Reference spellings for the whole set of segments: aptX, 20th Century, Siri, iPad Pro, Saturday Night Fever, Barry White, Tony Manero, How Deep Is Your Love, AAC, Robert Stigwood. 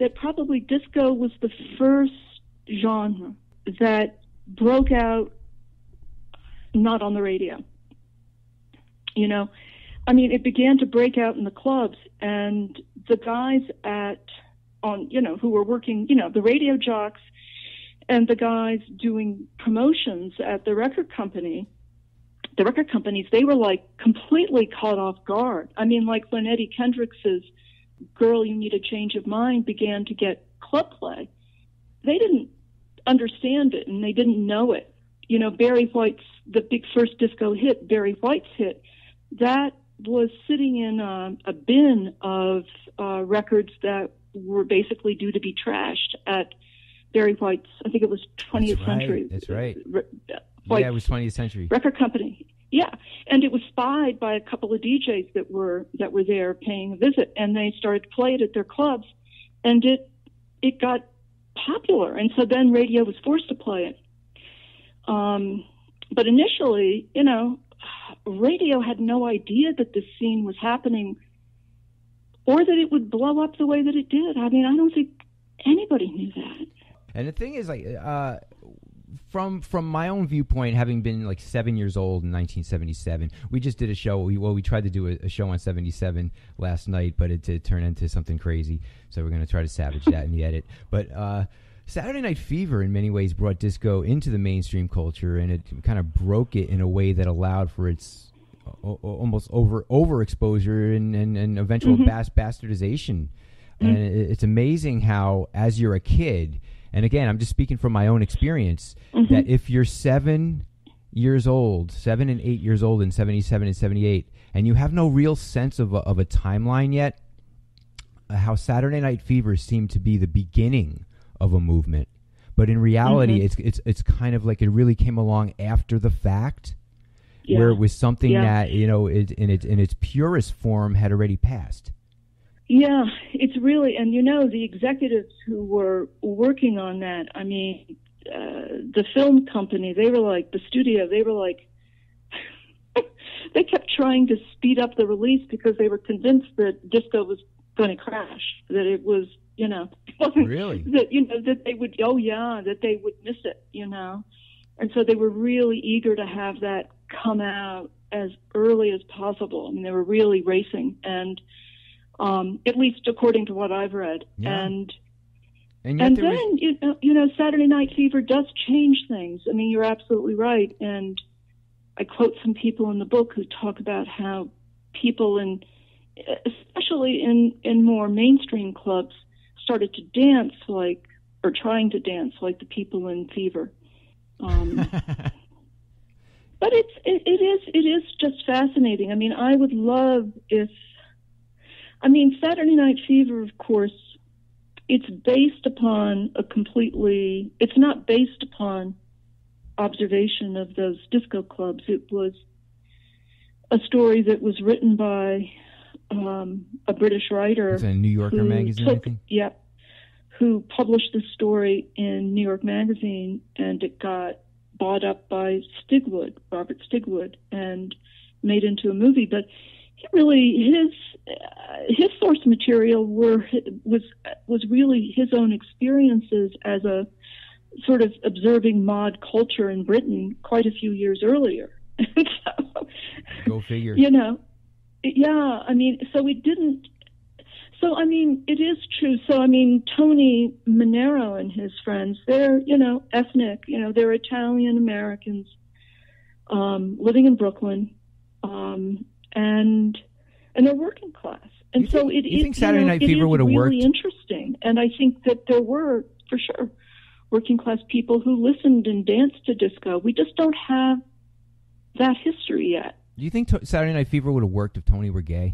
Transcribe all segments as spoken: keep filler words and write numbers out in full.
that probably disco was the first genre that broke out not on the radio. You know, I mean, it began to break out in the clubs, and the guys at, on, you know, who were working, you know, the radio jocks and the guys doing promotions at the record company, the record companies, they were like completely caught off guard. I mean, like when Eddie Kendricks's Girl, You Need a Change of Mind began to get club play, they didn't understand it and they didn't know it. You know, Barry White's, the big first disco hit, Barry White's hit, that was sitting in a, a bin of uh, records that were basically due to be trashed at Barry White's, I think it was twentieth That's right. Century. That's right. Re- White's yeah, it was twentieth Century. Record company. Yeah, and it was spied by a couple of D Js that were that were there paying a visit, and they started to play it at their clubs, and it it got popular, and so then radio was forced to play it. Um, but initially, you know, radio had no idea that this scene was happening, or that it would blow up the way that it did. I mean, I don't think anybody knew that. And the thing is, like, uh, from from my own viewpoint, having been like seven years old in nineteen seventy-seven, we just did a show. We, well, we tried to do a, a show on seventy-seven last night, but it did turn into something crazy. So we're going to try to salvage that in the edit. But uh, Saturday Night Fever, in many ways, brought disco into the mainstream culture, and it kind of broke it in a way that allowed for its o- almost over overexposure and, and, and eventual mm-hmm. bas- bastardization. Mm-hmm. And it, it's amazing how, as you're a kid, and again, I'm just speaking from my own experience, mm-hmm. that if you're seven years old, seven and eight years old in seventy-seven and seventy-eight, and you have no real sense of a, of a timeline yet, uh, how Saturday Night Fever seemed to be the beginning of a movement. But in reality, mm-hmm. it's it's it's kind of like it really came along after the fact, yeah. where it was something yeah. that, you know, it, in, its, in its purest form had already passed. Yeah, it's really, and you know, the executives who were working on that, I mean, uh, the film company, they were like, the studio, they were like, they kept trying to speed up the release because they were convinced that disco was going to crash, that it was, you know, really? that, you know, that they would, oh yeah, that they would miss it, you know. And so they were really eager to have that come out as early as possible. I mean, they were really racing, and Um, at least according to what I've read. Yeah. And and, and then, was... you know, you know, Saturday Night Fever does change things. I mean, you're absolutely right. And I quote some people in the book who talk about how people, in, especially in, in more mainstream clubs, started to dance like, or trying to dance like the people in Fever. Um, but it's, it, it is, it is just fascinating. I mean, I would love if, I mean, Saturday Night Fever, of course, it's based upon a completely, it's not based upon observation of those disco clubs. It was a story that was written by um, a British writer. Is that a New Yorker magazine, took, I think? Yeah, who published the story in New York Magazine, and it got bought up by Stigwood, Robert Stigwood, and made into a movie. But really, his uh, his source material were was was really his own experiences as a sort of observing mod culture in Britain quite a few years earlier. So, go figure. You know, yeah. I mean, so it didn't. So I mean, it is true. So I mean, Tony Manero and his friends, they're, you know, ethnic. You know, they're Italian Americans um, living in Brooklyn. Um, And and they're working class, and think, so it is. You think Saturday you know, Night Fever would have really worked? Really interesting, and I think that there were for sure working class people who listened and danced to disco. We just don't have that history yet. Do you think to- Saturday Night Fever would have worked if Tony were gay?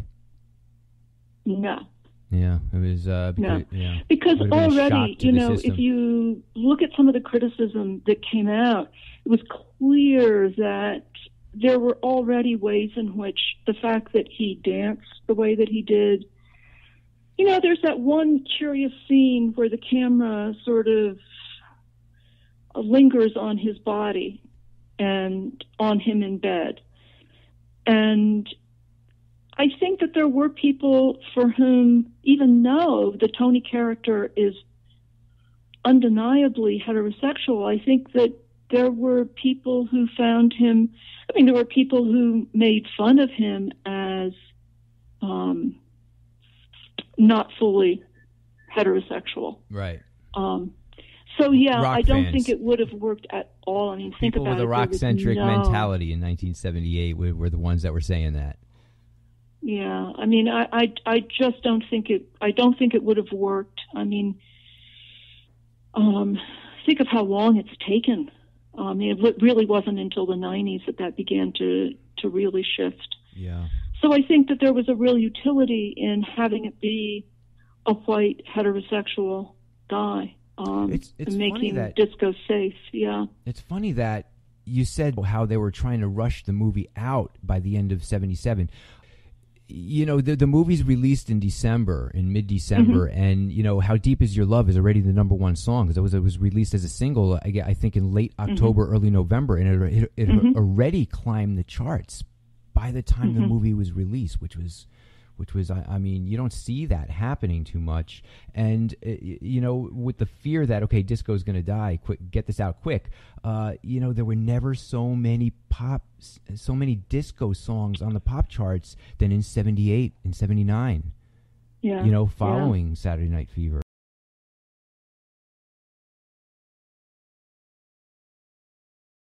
No. Yeah, it was. Uh, because, no, yeah, because already, you know, if you look at some of the criticism that came out, it was clear that there were already ways in which the fact that he danced the way that he did, you know, there's that one curious scene where the camera sort of lingers on his body and on him in bed. And I think that there were people for whom, even though the Tony character is undeniably heterosexual, I think that there were people who found him, I mean, there were people who made fun of him as um, not fully heterosexual. Right. Um, so, yeah, rock I don't fans. think it would have worked at all. I mean, think people about it. People with a rock-centric no. mentality in nineteen seventy-eight were, were the ones that were saying that. Yeah, I mean, I, I, I just don't think it, I don't think it would have worked. I mean, um, think of how long it's taken. I mean, it really wasn't until the nineties that that began to, to really shift. Yeah. So I think that there was a real utility in having it be a white heterosexual guy, um, it's, it's and making that, disco safe. Yeah. It's funny that you said how they were trying to rush the movie out by the end of seventy-seven. You know, the the movie's released in December, in mid-December, mm-hmm. and, you know, How Deep Is Your Love is already the number one song, because it was, it was released as a single, I, I think, in late October, mm-hmm. early November, and it, it, it mm-hmm. already climbed the charts by the time mm-hmm. the movie was released, which was, which was, I, I mean, you don't see that happening too much. And, uh, you know, with the fear that, okay, disco's going to die, quick, get this out quick, uh, you know, there were never so many pop, so many disco songs on the pop charts than in seventy-eight and seventy-nine, yeah. you know, following yeah. Saturday Night Fever.